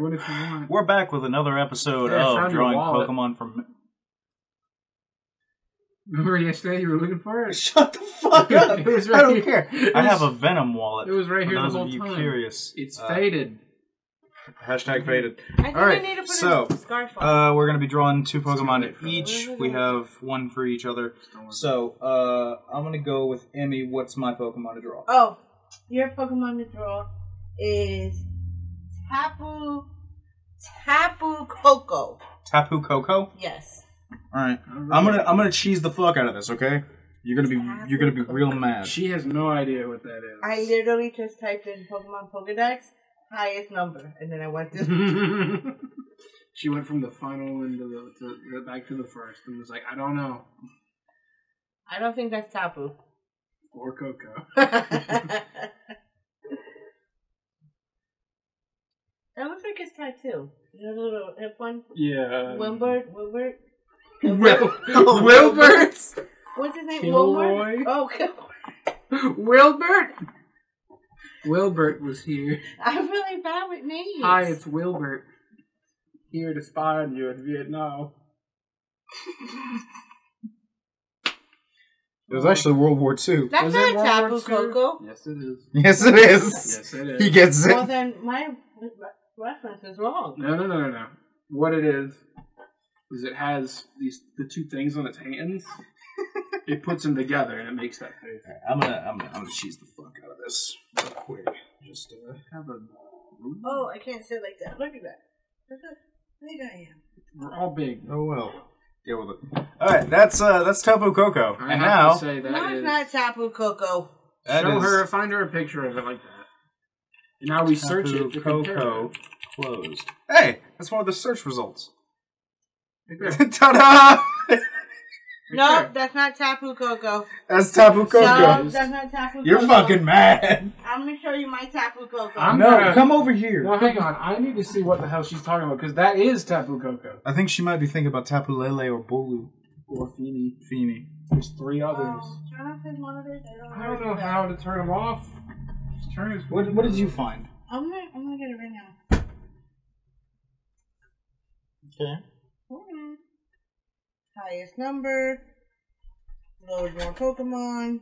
Do it if you want. We're back with another episode of Drawing Pokemon from... Remember yesterday you were looking for it? Shut the fuck up! It was right I don't care. I have a Venom wallet. It was right here the whole time. Curious. It's faded. Hashtag faded. Alright, so we're going to be drawing two Pokemon each. We have one for each other. So I'm going to go with Emmy. What's my Pokemon to draw? Oh, your Pokemon to draw is Tapu Koko. Tapu Koko? Yes. Alright. I'm gonna cheese the fuck out of this, okay? You're gonna be real mad. She has no idea what that is. I literally just typed in Pokemon Pokedex, highest number, and then I went to She went from the final into the back to the first and was like, I don't know. I don't think that's Tapu. Or Coco. That looks like his tattoo. You know the little hip one? Yeah. Wilbert? What's his name? Wilbert? Oh, Kilroy. Wilbert? Wilbert was here. I'm really bad with names. Hi, it's Wilbert. Here to spy on you in Vietnam. It was actually World War II. That's not Tapu Koko. Yes, it is. Yes, it is. Yes, it is. He gets it. Well, then my reference is wrong. No. What it is it has the two things on its hands. It puts them together and it makes that face. Right, I'm gonna cheese the fuck out of this real quick. Just have a. Oh, I can't sit like that. Look at that. Look how big I am. We're all big. Oh well. Deal with it. All right, that's Tapu Koko. And now, it's not Tapu Koko. Find her a picture of it like that. And now we search it. Tapu Koko closed. Hey, that's one of the search results. Ta-da! No, that's not Tapu Koko. That's Tapu Koko. No, that's not Tapu Koko. You're fucking mad. I'm going to show you my Tapu Koko. Come over here. No, hang on. I need to see what the hell she's talking about, because that is Tapu Koko. I think she might be thinking about Tapu Lele or Bolu. Or Feeny. There's three others. Turn off his monitors. I don't know how to turn them off. Just turn his monitors. What did you find? I'm going to get it right now. Okay. Mm-hmm. Highest number. Load more Pokemon.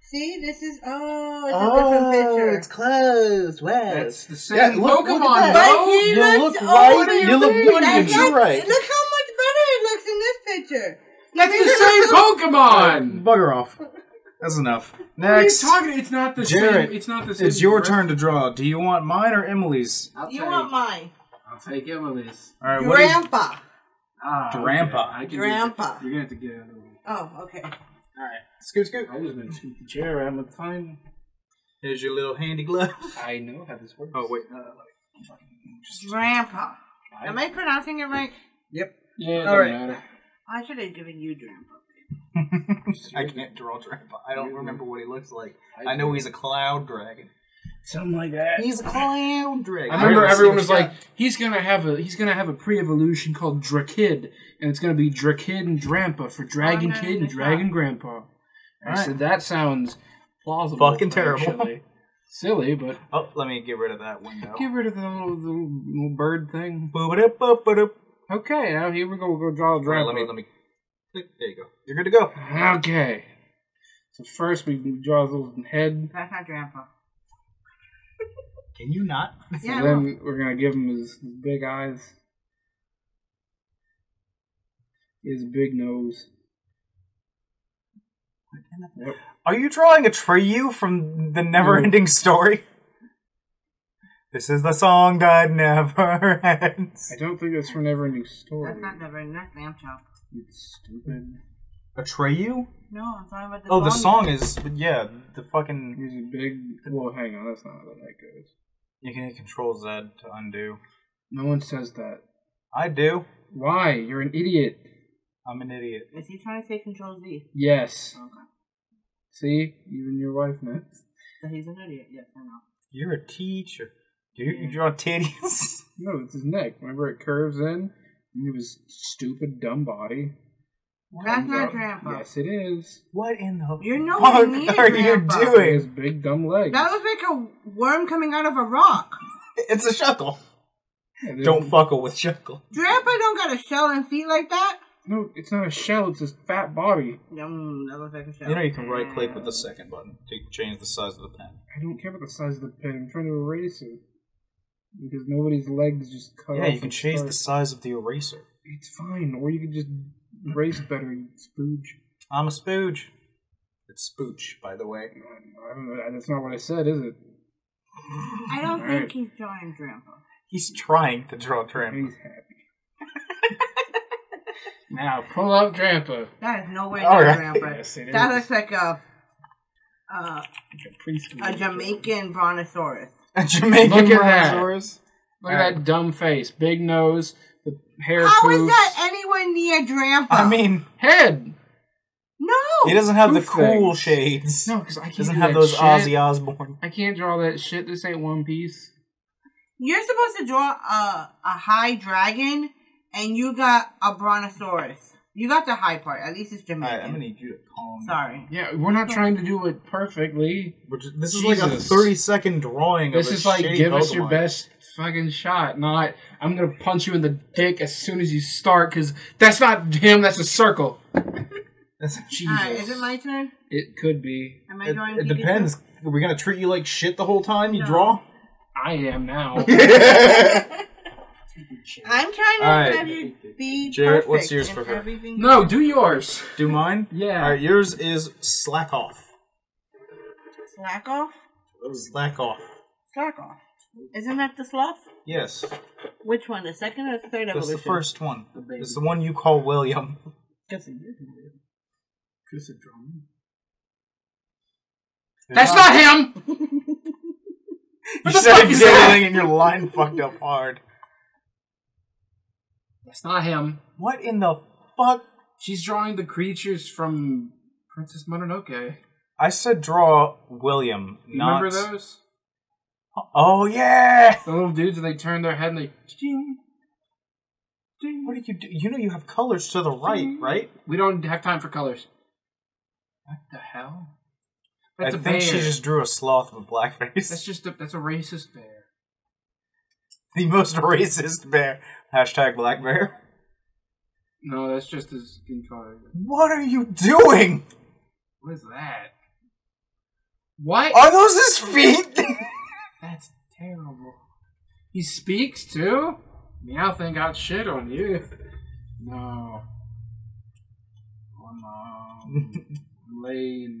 See, this is a different picture. It's closed. Wow, that's the same Pokemon. But he looks older. You look wounded. You're right. Look how much better it looks in this picture. That's the same Pokemon. Bugger off. That's enough. Next. It's not the same. It's not the same. It's your turn to draw. Do you want mine or Emily's? You want mine. I'll take Emily's. All right, Drampa. Drampa. Okay. Drampa. You're gonna have to get out of the way. Oh, okay. All right. Scoot. I was gonna scoot the chair. I'm gonna find. Here's your little handy glove. I know how this works. Oh wait. Drampa. Am I pronouncing it right? Yep. Yeah. All right. I should have given you Drampa. I can't draw Drampa. I don't remember what he looks like. I know he's a cloud dragon. Something like that. He's a clown dragon. I remember everyone was like, he's gonna have a pre-evolution called Drakid, and it's gonna be Drakid and Drampa for Dragon Kid and Dragon Grandpa. Right. So that sounds plausible. Fucking terrible. Actually. Silly, but let me get rid of that window. Get rid of the little bird thing. Okay, now here we go. We'll go draw a Drampa. Right, let me. There you go. You're good to go. Okay. So first we draw his little head. That's not Drampa. Can you not? Yeah, so then we're going to give him his big eyes. His big nose. Yep. Are you drawing a Treyu from the Never-Ending Story? This is the song that never ends. I don't think that's from Never-Ending Story. That's not Never-Ending. That's Lamb Chop. It's stupid. A Treyu? No, I'm talking about the song. Oh, the song is... Yeah, the fucking... Here's a big... Well, hang on. That's not how that goes. You can hit Control Z to undo. No one says that. I do. Why? You're an idiot. I'm an idiot. Is he trying to say Control Z? Yes. Okay. See? You and your wife know. So he's an idiot. Yes, I know. You're a teacher. Dude, you draw titties? No, it's his neck. Remember it curves in? Into his stupid, dumb body. That's not Drampa. Yes, it is. What in the fuck are you doing? His big dumb legs. That looks like a worm coming out of a rock. It's a Shuckle. Don't fuckle with Shuckle. Drampa don't got a shell and feet like that? No, it's not a shell, it's his fat body. That looks like a shell. You know you can right click with the second button to change the size of the pen. I don't care about the size of the pen, I'm trying to erase it. Because nobody's legs just cut off. Yeah, you can change the size of the eraser. It's fine, or you can just erase better, you spooge. I'm a spooge. It's spooch, by the way. I don't know, that's not what I said, is it? I don't think he's drawing Drampa. He's trying to draw Drampa. He's happy. Now, pull up Drampa. That is no way Drampa. Yes, that looks like a Jamaican brontosaurus. A Jamaican brontosaurus? Look at that dumb face. Big nose, the hair How is that anywhere near Drampa? I mean, head. No! He doesn't have the cool shades. No, because I can't doesn't have those shit. Ozzy Osbourne. I can't draw that shit. This ain't One Piece. You're supposed to draw a high dragon, and you got a brontosaurus. You got the high part. At least it's Jamaican. Right, I'm gonna need you to calm down. Yeah, we're not trying to do it perfectly. Just, this is like a 30-second drawing of this is like, give Pokemon. Us your best fucking shot, not I'm gonna punch you in the dick as soon as you start, because that's not him, that's a circle. Alright, is it my turn? It could be. Am I drawing? It depends. Are we gonna treat you like shit the whole time you draw? I am now. I'm trying to have you be Jarrett, perfect. What's yours for her? No, do yours. Do mine? Yeah. Alright, yours is Slack Off. Slack Off? Slack Off. Slack Off. Isn't that the sloth? Yes. Which one? The second or the third evolution? It's the first one. It's the one you call William. Yes, it is William. That's a drum. That's not him! You said you did anything and your line fucked up hard. That's not him. What in the fuck? She's drawing the creatures from Princess Mononoke. I said draw William, do you not... remember those? Oh, yeah! The little dudes, and they turn their head and they... Ding. Ding. What did you do? You know you have colors to the right, ding. Right? We don't have time for colors. What the hell? That's I a think bear. She just drew a sloth with black face. That's just that's a racist bear. The most racist bear. Hashtag black bear. No, that's just his skin color. What are you doing? What is that? What? Are those his feet? That's terrible. He speaks too? Meow thing got shit on you. No. Oh no. Laying.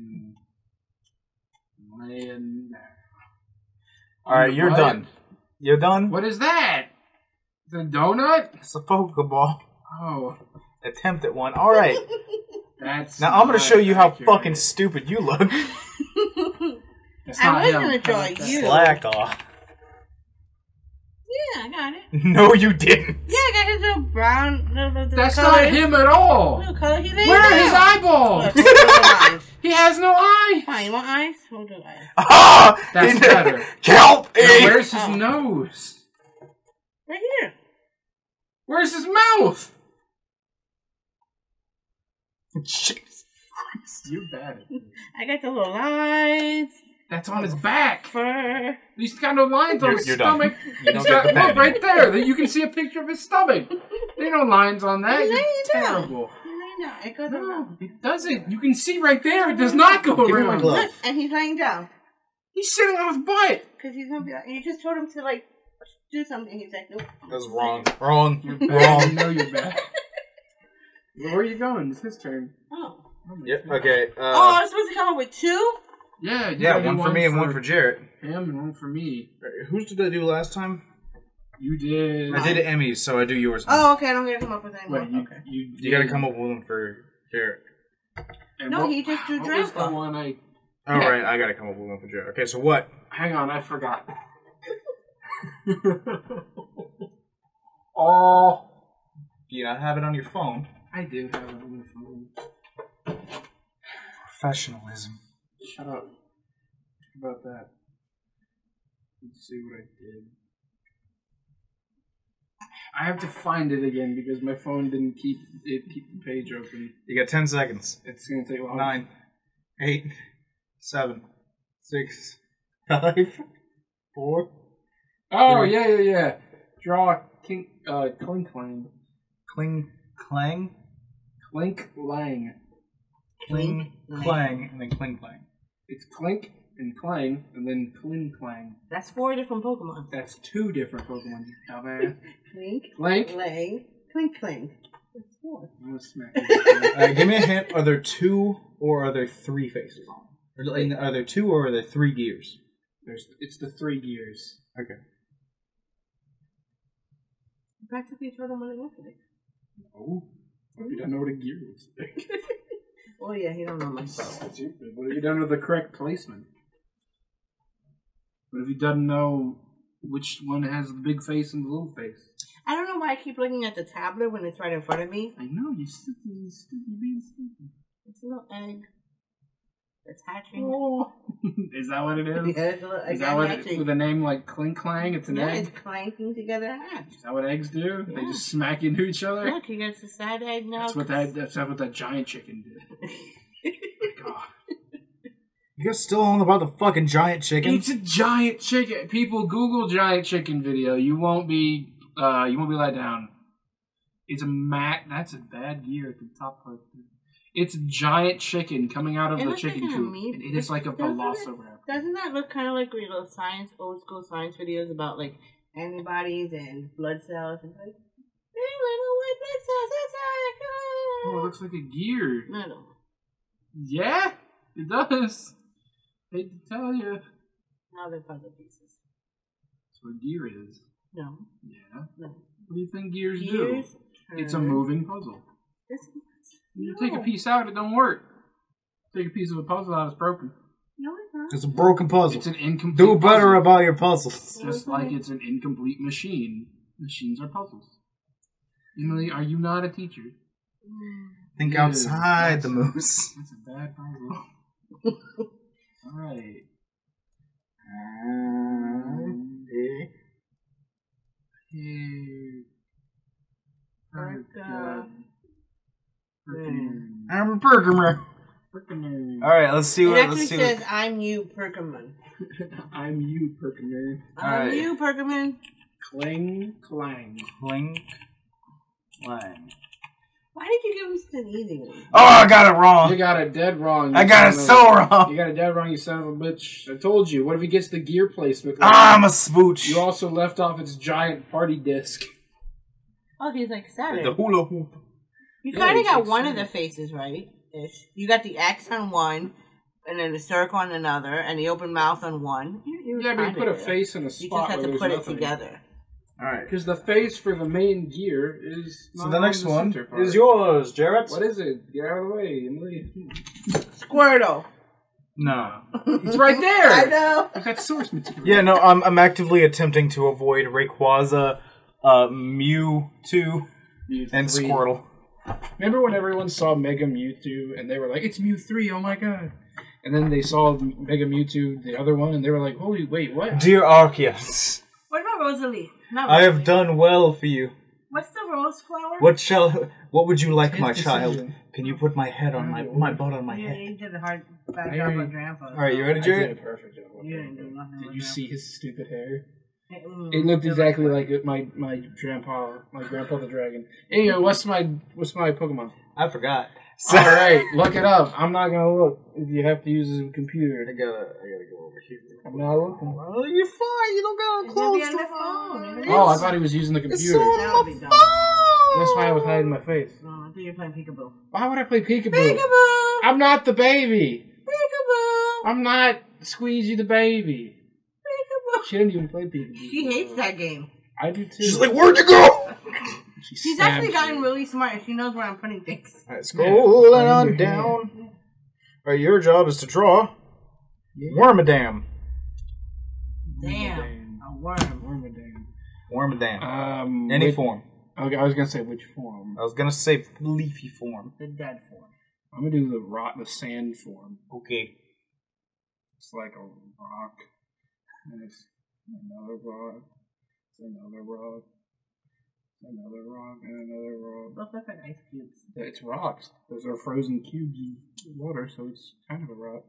Alright, you're done. You're done? What is that? It's a donut? It's a Pokeball. Oh. Attempt at one. Alright. That's now I'm gonna show you how fucking stupid you look. I was gonna draw you. Slack off. Yeah, I got it. No, you didn't. Yeah, I got his little brown little that's color. Not him at all. Little color he laid where are his eyeballs? Look, eyes. He has no eyes. Fine, you want eyes? We'll do eyes. Ah! That's better. Kelp! Where's his nose? Right here. Where's his mouth? Jesus Christ, you're bad at this. I got the little lines. That's on his back. Fur. He's got no lines on his stomach. He's got look right there. That you can see a picture of his stomach. There ain't no lines on that. It's terrible. It goes around. It doesn't. You can see right there. It does not go around. Look, and he's laying down. He's sitting on his butt. Because he's gonna be like, you just told him to like do something. He's like, nope. That's wrong. Wrong. You're wrong. No, you're bad. Where are you going? It's his turn. Oh. Yep. Okay. Oh, I was supposed to come up with two. Yeah, one for me and one for Jarrett. Him and one for me. Whose did I do last time? You did. I did Emmy's, so I do yours. Oh, okay. I don't get to come up with anyone. Okay. You got to come up with them for Jarrett. And no, he just drew Drampa. All right, I got to come up with one for Jarrett. Okay, so what? Hang on, I forgot. Oh, do you not have it on your phone? I do have it on my phone. Professionalism. Shut up. How about that? Let's see what I did. I have to find it again because my phone didn't keep the page open. You got 10 seconds. It's going to take long. 9, 8, 7, 6, 5, 4. Oh, yeah. Draw Klink, Klinklang. Klinklang? Klinklang. Klinklang, and then Klinklang. It's Klink and Clang, and then Klinklang. That's four different Pokemon. That's two different Pokemon. Klink, Lang, Klinklang. That's four. I'm gonna smack you. Give me a hint. Are there two or are there three faces? Are there two or are there three gears? It's the three gears. Okay. Practically told him what it looked like. No. What if you don't know what a gear looks like? Oh yeah, he don't know much. What have you done with the correct placement? What if you don't know which one has the big face and the little face? I don't know why I keep looking at the tablet when it's right in front of me. I know, you're being stupid. It's a little egg. It's hatching. Oh. Is that what it is? Yeah, is that what it is? With a name like Klink Clang, it's an egg? It's clanking together a hatch. Is that what eggs do? Yeah. They just smack into each other? Look, you got the side egg now. That's what that giant chicken did. Oh my god. You're still on about the fucking giant chicken? It's a giant chicken. People, Google giant chicken video. You won't be let down. It's a mat. That's a bad gear at the top part. It's a giant chicken coming out of the chicken coop. It is like a velociraptor. Doesn't that look kind of like real science, old school science videos about like antibodies and blood cells and like little white blood cells outside? Oh, it looks like a gear. No. Yeah, it does. I hate to tell you. Now they're puzzle pieces. That's what a gear is. No. Yeah. No. What do you think gears do? It's a moving puzzle. You take a piece out, it don't work. Take a piece of a puzzle out, it's broken. No, it's not. It's a broken puzzle. It's an incomplete puzzle. Do better about your puzzles. Just like it's an incomplete machine. Machines are puzzles. Emily, are you not a teacher? Think outside the moose. That's a bad puzzle. All right. I'm a Perkamer. Alright, let's see what... It actually says, I'm you, Perkamer. I'm you, Perkamer. I'm you, Perkamer. Kling, clang. Klink, clang. Why did you give him such an easy one? Oh, I got it wrong. You got it dead wrong. I got it so wrong. You got it dead wrong, you son of a bitch. I told you. What if he gets the gear placement? I'm a smooch. You also left off its giant party disc. Oh, he's like Saturn. The hula hoop. You kind of got one of the faces right. Ish. You got the X on one, and then the circle on another, and the open mouth on one. Yeah, but you put a face in a spot. You just have to put it together. All right. Because the face for the main gear is. So the next one is yours, Jarrett. What is it? Get out of the way, Emily. Squirtle. No. It's right there. I know. I got source material. Yeah, no, I'm actively attempting to avoid Rayquaza, Mewtwo, and Squirtle. Remember when everyone saw Mega Mewtwo and they were like, it's Mew 3, oh my god. And then they saw Mega Mewtwo, the other one, and they were like, holy wait, what? Dear Arceus. What about Rosalie? Not Rosalie. I have done well for you. What's the rose flower? What would you like, my child? Can you put my head on my butt on my head? You did a hard bad job with Grandpa. Alright, you ready, Jared? I did a perfect job. Did you see his stupid hair? It looked exactly like my grandpa the dragon. Anyway, what's my Pokemon? I forgot. All right, look it up. I'm not gonna look. If you have to use a computer, I gotta go over here. I'm not looking. Well, you're fine. You don't gotta close the phone. Oh, I thought he was using the computer. It's on my phone. That's why I was hiding my face. No, I thought you were playing peekaboo. Why would I play peekaboo? Peekaboo. I'm not the baby. Peekaboo. I'm not Squeezy the baby. She didn't even play Peekaboo. She hates that game. I do too. She's like, where'd you go? She's actually gotten really smart. She knows where I'm putting things. Alright, scroll on down. Yeah. Alright, your job is to draw. Yeah. Wormadam. Damn. A worm. Wormadam. Wormadam. Any form. Okay, I was going to say which form. I was going to say leafy form. The dead form. I'm going to do the sand form. Okay. It's like a rock. And it's another rock, another rock, another rock, and another rock. Looks like an ice cube. It's rocks. Those are frozen cubes in water, so it's kind of a rock.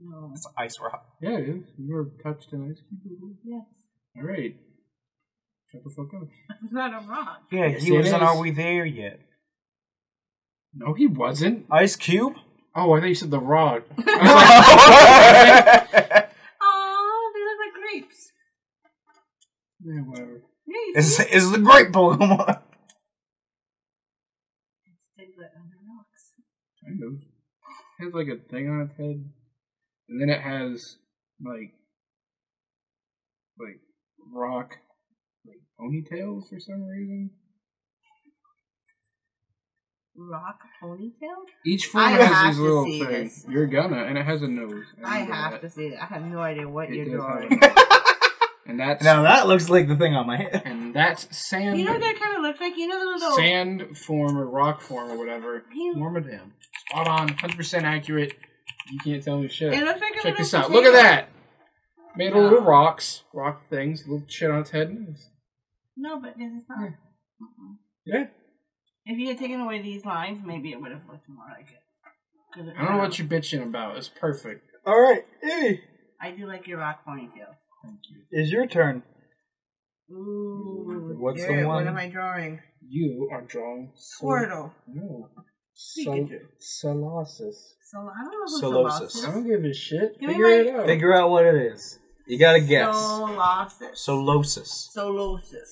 No. It's an ice rock. Yeah, it is. You ever touched an ice cube before? Yes. All right. Shut the fuck up. That's not a rock. Yeah, yes, he was on Are We There Yet. No, he wasn't. Ice Cube? Oh, I thought you said The Rock. Aw, they look like grapes. Yeah, whatever. Yeah, it's the grape Pokemon. It's Diglett on the rocks. Kind of. It has like a thing on its head. And then it has like rock like ponytails for some reason. Rock ponytail? Each form has these little things. You're gonna, and it has a nose. I have to see that. I have no idea what you're drawing. And that's now that looks like the thing on my head. And that's sand. You know what that kind of looks like? You know the little sand form or rock form or whatever. Wormadam. Spot on, 100% accurate. You can't tell me shit. It looks like a Check this out. Potato. Look at that. Made of little rocks, rock things, little shit on its head. No, but it's not. Yeah. Yeah. If you had taken away these lines, maybe it would have looked more like it. I don't know what you're bitching about. It's perfect. All right. Hey. I do like your rock ponytail. Thank you. It's your turn. Ooh. What's the one? What am I drawing? You are drawing Squirtle. No. Solosis. I don't know who Solosis is. I don't give a shit. Figure it out. Figure out what it is. You gotta guess. Solosis.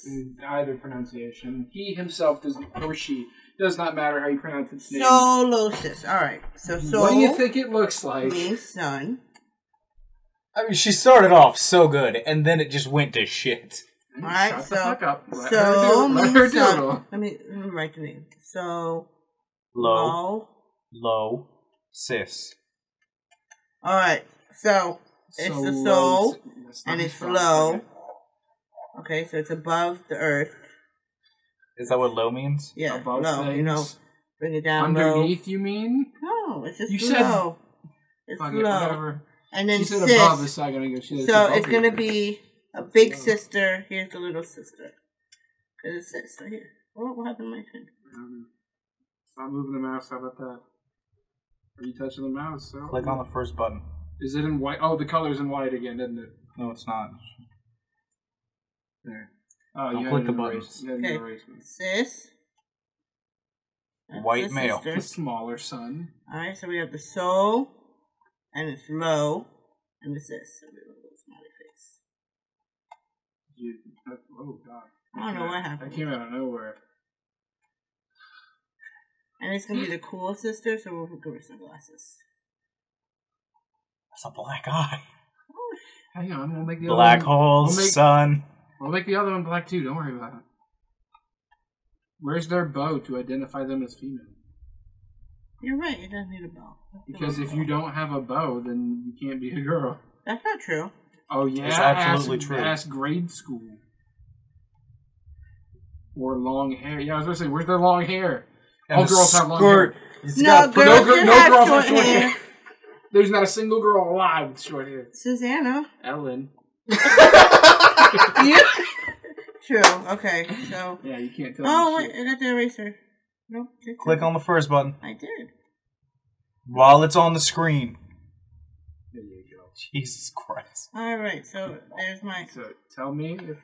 In either pronunciation. He himself doesn't, or she, does not matter how you pronounce its name. Solosis. Alright. So Sol. What do you think it looks like? Means sun. I mean, she started off so good, and then it just went to shit. Alright, so. Shut the fuck up. Let her do it. Let me write the name. So. Low sis. Alright, so it's the soul and it's low. Okay, so it's above the earth. Is that what low means? Yeah, above low, you know. Bring it down. Underneath, you mean? No, it's just low. It's low. And then sis. So it's gonna be a big sister. Here's the little sister. Because it's sis right here. What happened to my friend? I don't know. Stop moving the mouse, how about that? Are you touching the mouse? So? Click on the first button. Is it in white? Oh, the color's in white again, isn't it? No, it's not. There. Oh, don't click the button. Okay. Sis. White male. The smaller son. Alright, so we have the soul, and it's low, and the sis. So we have a little smiley face. Oh, God. I don't know what happened. That came out of nowhere. And it's going to be the cool sister, so we'll give her sunglasses. That's a black eye. Hang on, we'll make the black other one. Black holes, sun. We'll make the other one black too, don't worry about it. Where's their bow to identify them as female? You're right, it doesn't need a bow. Because if you don't have a bow, then you can't be a girl. That's not true. Oh yeah, it's absolutely true. Ask grade school. Or long hair. Yeah, I was going to say, where's their long hair? All girls have long hair. No girls have short hair. There's not a single girl alive with short hair. Susanna. Ellen. Yeah. True. Okay. So. Yeah, you can't tell. Oh wait, I got the eraser. Nope. Click on the first button. I did. While it's on the screen. There you go. Jesus Christ. All right. So there's my. So tell me if is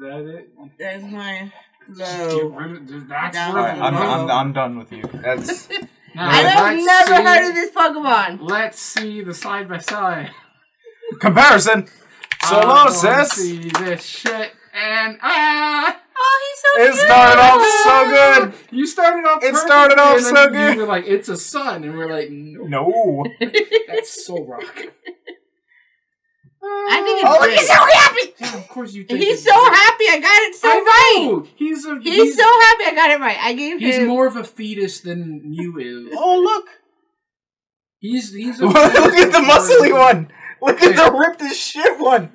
that it. There's my. I'm done with you. That's, I've never heard of this Pokemon. Let's see the side by side comparison. Solosis. See this shit and oh, he's so good. It started off so good. You started off. It started off so good. You were like, it's a sun, and we're like, no. That's Solrock. I think he's so happy! Yeah, of course you think he's so happy I got it right! He's so happy I got it right. I gave him. He's more of a fetus than you is. Oh, look! He's a look at the muscly one! Look at the ripped as shit one!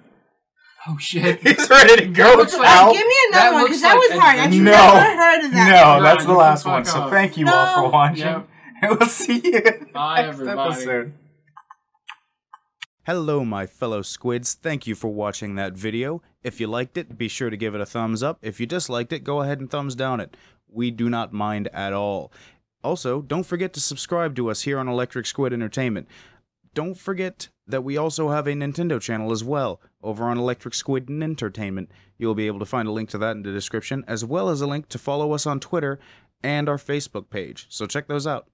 Oh shit. He's ready to go. Like, give me another one, because that was hard. I've never heard of that. No, that's the last one. So thank you all for watching. Yep. And we'll see you in the next episode. Hello my fellow squids, thank you for watching that video. If you liked it, be sure to give it a thumbs up. If you disliked it, go ahead and thumbs down it. We do not mind at all. Also, don't forget to subscribe to us here on Electric Squid Entertainment. Don't forget that we also have a Nintendo channel as well, over on Electric Squid Entertainment. You'll be able to find a link to that in the description, as well as a link to follow us on Twitter and our Facebook page, so check those out.